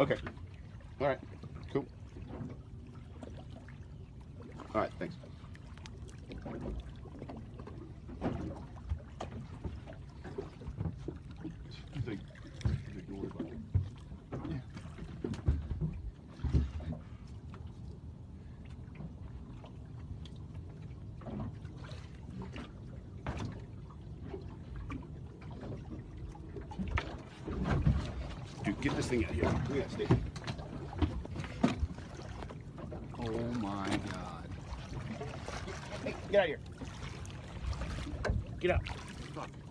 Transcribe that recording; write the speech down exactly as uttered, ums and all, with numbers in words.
Okay. All right. Cool. All right. Thanks. Dude, get this thing out of here. Look at that snake. Oh my god. Hey, get out of here. Get out. Fuck.